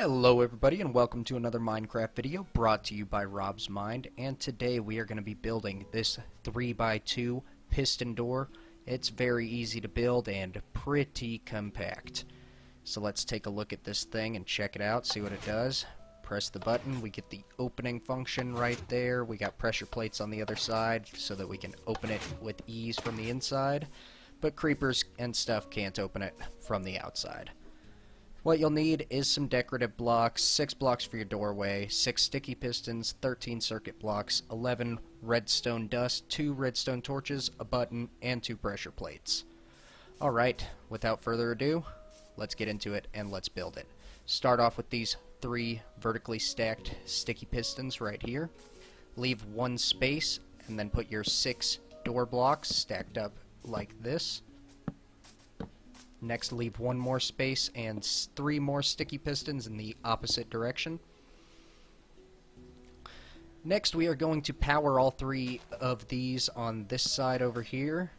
Hello everybody and welcome to another Minecraft video brought to you by Rob's Mind, and today we are going to be building this 3x2 piston door. It's very easy to build and pretty compact. So let's take a look at this thing and check it out, see what it does. Press the button, we get the opening function right there. We got pressure plates on the other side so that we can open it with ease from the inside, but creepers and stuff can't open it from the outside. What you'll need is some decorative blocks, 6 blocks for your doorway, 6 sticky pistons, 13 circuit blocks, 11 redstone dust, 2 redstone torches, a button, and 2 pressure plates. Alright, without further ado, let's get into it and let's build it. Start off with these 3 vertically stacked sticky pistons right here. Leave 1 space and then put your 6 door blocks stacked up like this. Next, leave 1 more space and 3 more sticky pistons in the opposite direction. Next, we are going to power all 3 of these on this side over here.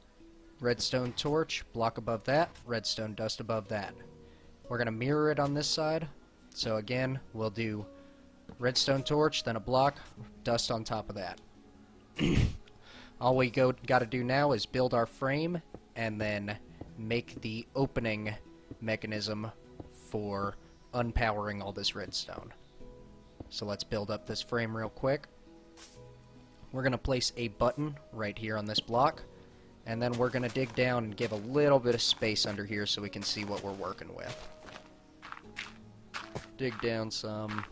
Redstone torch, block above that, redstone dust above that. We're going to mirror it on this side. So again, we'll do redstone torch, then a block, dust on top of that. All we got to do now is build our frame and then make the opening mechanism for unpowering all this redstone. So let's build up this frame real quick. We're going to place a button right here on this block, and then we're going to dig down and give a little bit of space under here so we can see what we're working with. Dig down some.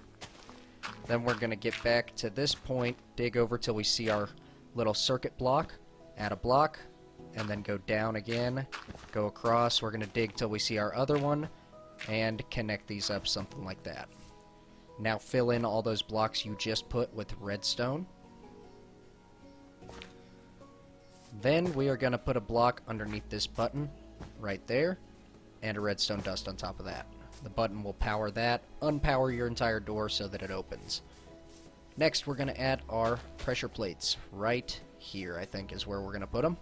Then we're going to get back to this point, dig over till we see our little circuit block, add a block, and then go down again, go across. We're going to dig till we see our other one, and connect these up, something like that. Now fill in all those blocks you just put with redstone. Then we are going to put a block underneath this button, right there, and a redstone dust on top of that. The button will power that, unpower your entire door so that it opens. Next, we're going to add our pressure plates, right here, I think is where we're going to put them.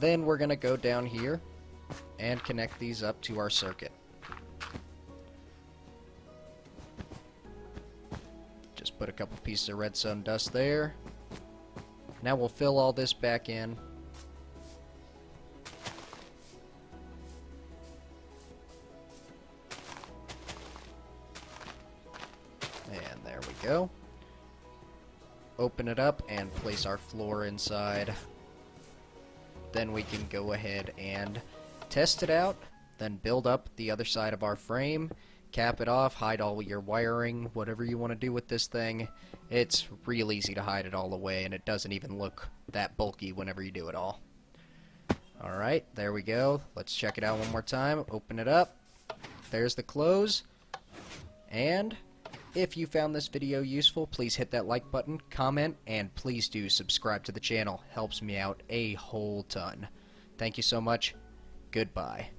Then we're going to go down here and connect these up to our circuit. Just put a couple pieces of redstone dust there. Now we'll fill all this back in. And there we go. Open it up and place our floor inside. Then we can go ahead and test it out, then build up the other side of our frame, cap it off, hide all your wiring, whatever you want to do with this thing. It's real easy to hide it all away, and it doesn't even look that bulky whenever you do it all. Alright, there we go. Let's check it out one more time. Open it up. There's the close. And if you found this video useful, please hit that like button, comment, and please do subscribe to the channel. Helps me out a whole ton. Thank you so much. Goodbye.